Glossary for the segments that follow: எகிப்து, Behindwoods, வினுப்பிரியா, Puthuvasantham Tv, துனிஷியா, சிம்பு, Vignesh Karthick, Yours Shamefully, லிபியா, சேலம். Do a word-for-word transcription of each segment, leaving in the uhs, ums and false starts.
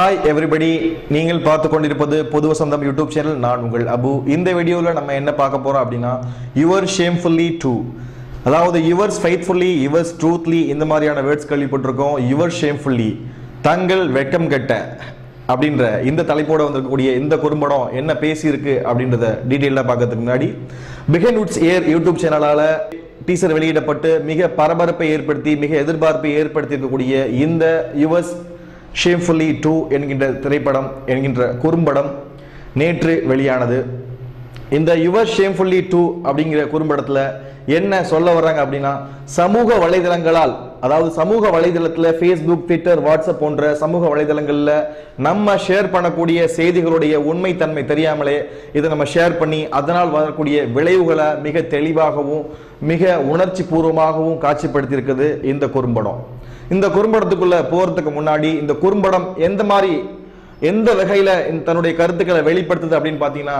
Hi everybody, நீங்கள் பார்த்துக் கொண்டிருப்பது பொதுவ சந்தம் YouTube channel. நான் உங்கள் அபு. இந்த வீடியோல நம்ம என்ன பார்க்க போறோம் அப்படினா yours shamefully too. அதாவது yours faithfully, yours truthfully இந்த மாதிரியான words கேள்விப்பட்டிருக்கோம். yours shamefully தங்கள் வெட்கம் கெட்ட அப்படிங்கற இந்த தலைப்போட வந்திருக்கக்கூடிய இந்த குறும்படம் என்ன பேசி இருக்கு அப்படிங்கறத டீடைலா பார்க்கிறதுக்கு முன்னாடி Behind Woods Air YouTube சேனலால டீசர் வெளியிடப்பட்டு மிக பரபரப்பை ஏற்படுத்தி மிக எதிர்பார்ப்பை ஏற்படுத்தி இருக்கக்கூடிய இந்த yours shamefully two என்கின்ற திரைப்படம் என்கின்ற குறும்படம் நேற்று வெளியானது. இந்த யுவர் ஷேம்ஃபுல்லி டூ அப்படிங்கிற குறும்படத்தில் என்ன சொல்ல வர்றாங்க அப்படின்னா சமூக வலைதளங்களால், அதாவது சமூக வலைதளத்தில் ஃபேஸ்புக், ட்விட்டர், வாட்ஸ்அப் போன்ற சமூக வலைதளங்களில் நம்ம ஷேர் பண்ணக்கூடிய செய்திகளுடைய உண்மைத்தன்மை தெரியாமலே இதை நம்ம ஷேர் பண்ணி அதனால் வரக்கூடிய விளைவுகளை மிக தெளிவாகவும் மிக உணர்ச்சி பூர்வமாகவும் காட்சிப்படுத்தியிருக்குது இந்த குறும்படம். இந்த குறும்படத்துக்குள்ளே போகிறதுக்கு முன்னாடி இந்த குறும்படம் எந்த மாதிரி எந்த வகையில் தன்னுடைய கருத்துக்களை வெளிப்படுத்துது அப்படின்னு பார்த்தீங்கன்னா,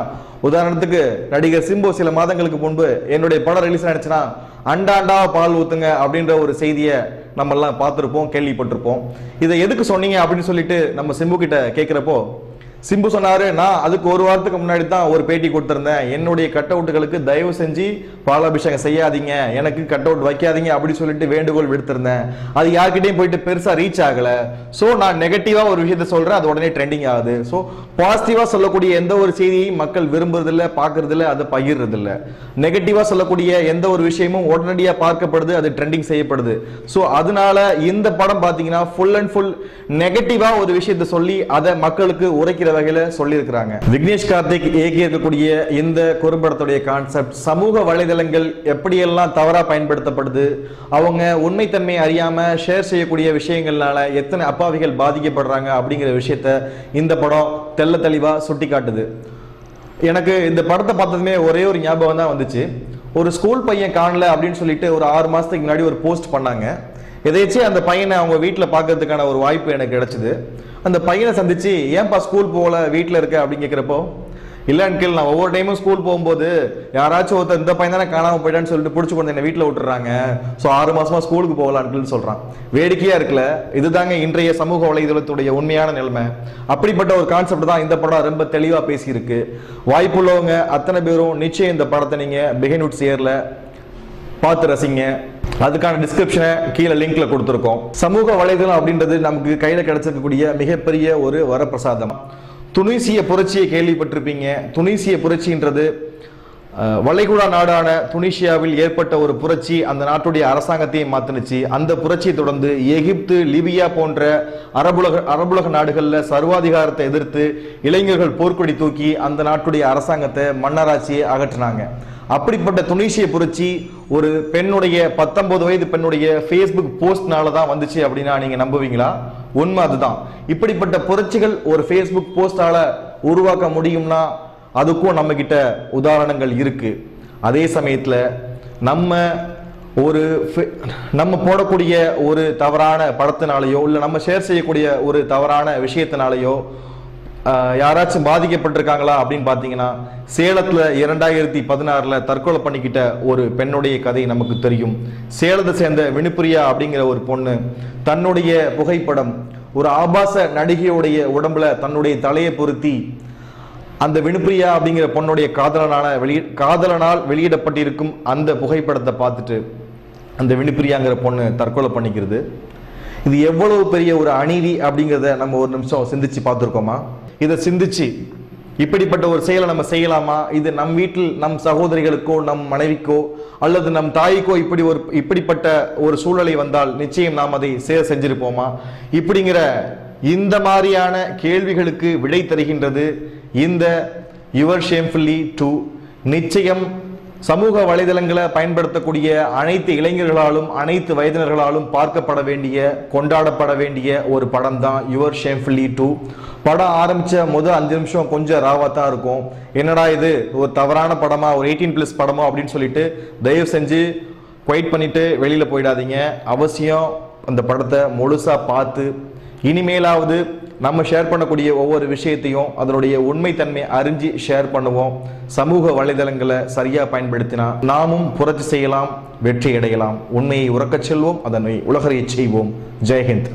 உதாரணத்துக்கு நடிகர் சிம்பு சில மாதங்களுக்கு முன்பு என்னுடைய படம் ரிலீஸ் ஆயிடுச்சுன்னா அண்டாண்டா பால் ஊற்றுங்க அப்படின்ற ஒரு செய்தியை நம்மெல்லாம் பார்த்துருப்போம், கேள்விப்பட்டிருப்போம். இதை எதுக்கு சொன்னீங்க அப்படின்னு சொல்லிட்டு நம்ம சிம்பு கிட்ட கேட்குறப்போ சிம்பு சொன்னார், நான் அதுக்கு ஒரு வாரத்துக்கு முன்னாடி தான் ஒரு பேட்டி கொடுத்துருந்தேன், என்னுடைய கட் அவுட்டுகளுக்கு தயவு செஞ்சு பாலாபிஷேகம் செய்யாதீங்க, எனக்கு கட் அவுட் வைக்காதீங்க அப்படின்னு சொல்லிட்டு வேண்டுகோள் விடுத்திருந்தேன். அது யார்கிட்டையும் போயிட்டு பெருசாக ரீச் ஆகலை. ஸோ நான் நெகட்டிவாக ஒரு விஷயத்த சொல்கிறேன், அது உடனே ட்ரெண்டிங் ஆகுது. ஸோ பாசிட்டிவாக சொல்லக்கூடிய எந்த ஒரு செய்தியையும் மக்கள் விரும்புறதில்லை, பார்க்குறதில்ல, அதை பகிர்றதில்லை. நெகட்டிவாக சொல்லக்கூடிய எந்த ஒரு விஷயமும் உடனடியாக பார்க்கப்படுது, அது ட்ரெண்டிங் செய்யப்படுது. ஸோ அதனால இந்த படம் பார்த்தீங்கன்னா ஃபுல் அண்ட் ஃபுல் நெகட்டிவாக ஒரு விஷயத்த சொல்லி அதை மக்களுக்கு உரைக்கிற வகையில சொல்லியிருக்கிறாங்க. விக்னேஷ் கார்த்திக் இயக்கியிருக்கக்கூடிய இந்த குறும்படத்துடைய கான்செப்ட் சமூக வலைதளங்கள் எப்படியெல்லாம் தவறாக பயன்படுத்தப்படுது, அவங்க உண்மைத்தன்மை அறியாம ஷேர் செய்யக்கூடிய விஷயங்கள்னால எத்தனை அப்பாவிகள் பாதிக்கப்படுறாங்க அப்படிங்கிற விஷயத்த இந்த படம் தெள்ள தெளிவா சுட்டி காட்டுது. எனக்கு இந்த படத்தை பார்த்ததுமே ஒரே ஒரு ஞாபகம் தான் வந்துச்சு. ஒரு ஸ்கூல் பையன் காணல அப்படின்னு சொல்லிட்டு ஒரு ஆறு மாசத்துக்கு முன்னாடி ஒரு போஸ்ட் பண்ணாங்க. எதையாச்சும் அந்த பையனை அவங்க வீட்டில் பார்க்கறதுக்கான ஒரு வாய்ப்பு எனக்கு கிடைச்சிது. அந்த பையனை சந்திச்சு, ஏன்பா ஸ்கூல் போகல வீட்டில் இருக்க அப்படின்னு கேட்குறப்போ, இல்லை அன்கில் நான் ஒவ்வொரு டைமும் ஸ்கூல் போகும்போது யாராச்சும் ஒருத்தர் இந்த பையன் தானே காணாமல் போயிட்டான்னு சொல்லிட்டு பிடிச்சி கொண்டு என்னை வீட்டில் விட்டுறாங்க, ஸோ ஆறு மாசமா ஸ்கூலுக்கு போகல அன்கிள்னு சொல்றான். வேடிக்கையா இருக்குல்ல? இதுதாங்க இன்றைய சமூக வலைதளத்துடைய உண்மையான நிலைமை. அப்படிப்பட்ட ஒரு கான்செப்ட் தான் இந்த படம் ரொம்ப தெளிவாக பேசியிருக்கு. வாய்ப்புள்ளவங்க அத்தனை பேரும் நிச்சயம் இந்த படத்தை நீங்க பிஹைண்ட் வுட்ஸ் ஏர்ல பார்த்து ரசிங்க. அதுக்கான டிஸ்கிரிப்ஷனை கீழே லிங்க்ல கொடுத்துருக்கோம். சமூக வலைதளம் அப்படின்றது நமக்கு கையில் கிடைச்சிருக்கக்கூடிய மிகப்பெரிய ஒரு வரப்பிரசாதம். துனிசிய புரட்சியை கேள்விப்பட்டிருப்பீங்க. துனிசிய புரட்சின்றது வளைகுடா நாடான துனிஷியாவில் ஏற்பட்ட ஒரு புரட்சி. அந்த நாட்டுடைய அரசாங்கத்தையே மாற்றினுச்சு. அந்த புரட்சியை தொடர்ந்து எகிப்து, லிபியா போன்ற அரபுலக அரபுலக நாடுகளில் சர்வாதிகாரத்தை எதிர்த்து இளைஞர்கள் போர்க்கொடி தூக்கி அந்த நாட்டுடைய அரசாங்கத்தை, மன்னராட்சியை அகற்றினாங்க. அப்படிப்பட்ட துனிஷிய புரட்சி ஒரு பெண்ணுடைய பத்தொன்பது வயது பெண்ணுடைய ஃபேஸ்புக் போஸ்ட்னால தான் வந்துச்சு அப்படின்னா நீங்கள் நம்புவீங்களா? உண்மை அதுதான். இப்படிப்பட்ட புரட்சிகள் ஒரு ஃபேஸ்புக் போஸ்டால உருவாக்க முடியும்னா அதுக்கும் நம்மக்கிட்ட உதாரணங்கள் இருக்குது. அதே சமயத்தில் நம்ம ஒரு நம்ம போடக்கூடிய ஒரு தவறான படத்தினாலேயோ இல்லை நம்ம ஷேர் செய்யக்கூடிய ஒரு தவறான விஷயத்தினாலேயோ யாராச்சும் பாதிக்கப்பட்டிருக்காங்களா அப்படின்னு பார்த்தீங்கன்னா, சேலத்தில் இரண்டாயிரத்தி பதினாறில் தற்கொலை பண்ணிக்கிட்ட ஒரு பெண்ணுடைய கதை நமக்கு தெரியும். சேலத்தை சேர்ந்த வினுப்பிரியா அப்படிங்கிற ஒரு பொண்ணு தன்னுடைய புகைப்படம் ஒரு ஆபாச நடிகையுடைய உடம்புல தன்னுடைய தலையை பொருத்தி அந்த வினுப்பிரியா அப்படிங்கிற பொண்ணுடைய காதலனான வெளியே காதலனால் வெளியிடப்பட்டிருக்கும் அந்த புகைப்படத்தை பார்த்துட்டு அந்த வினுப்பிரியாங்கிற பொண்ணு தற்கொலை பண்ணிக்கிறது. இது எவ்வளவு பெரிய ஒரு அநீதி அப்படிங்கிறத நம்ம ஒரு நிமிஷம் சிந்திச்சு பார்த்துருக்கோமா? இதை சிந்திச்சு இப்படிப்பட்ட ஒரு செயலை நம்ம செய்யலாமா? இது நம் வீட்டில் நம் சகோதரிகளுக்கோ நம் மனைவிக்கோ அல்லது நம் தாய்க்கோ இப்படி ஒரு இப்படிப்பட்ட ஒரு சூழலை வந்தால் நிச்சயம் நாம் அதை சேர் செஞ்சிருப்போமா? இப்படிங்கிற இந்த மாதிரியான கேள்விகளுக்கு விடை தருகின்றது இந்த யுவர் ஷேம்ஃபுல்லி டூ. நிச்சயம் சமூக வலைதளங்களை பயன்படுத்தக்கூடிய அனைத்து இளைஞர்களாலும் அனைத்து வயதினர்களாலும் பார்க்கப்பட வேண்டிய கொண்டாடப்பட வேண்டிய ஒரு படம் தான் யுவர் ஷேம்ஃபுல்லி டூ. படம் ஆரம்பித்த முதல் அஞ்சு நிமிஷம் கொஞ்சம் ராவாக தான் இருக்கும். என்னடா இது ஒரு தவறான படமா, ஒரு எயிட்டீன் ப்ளஸ் படமா அப்படின்னு சொல்லிட்டு தயவு செஞ்சு குவைட் பண்ணிவிட்டு வெளியில் போயிடாதீங்க. அவசியம் அந்த படத்தை முழுசாக பார்த்து இனிமேலாவது நம்ம ஷேர் பண்ணக்கூடிய ஒவ்வொரு விஷயத்தையும் அதனுடைய உண்மைத்தன்மை அறிஞ்சு ஷேர் பண்ணுவோம். சமூக வலைதளங்களை சரியாக பயன்படுத்தினா நாமும் புரட்சி செய்யலாம், வெற்றி அடையலாம். உண்மையை உறக்கச் செல்வோம், அதனை உலகறியச் செய்வோம். ஜெய்ஹிந்த்.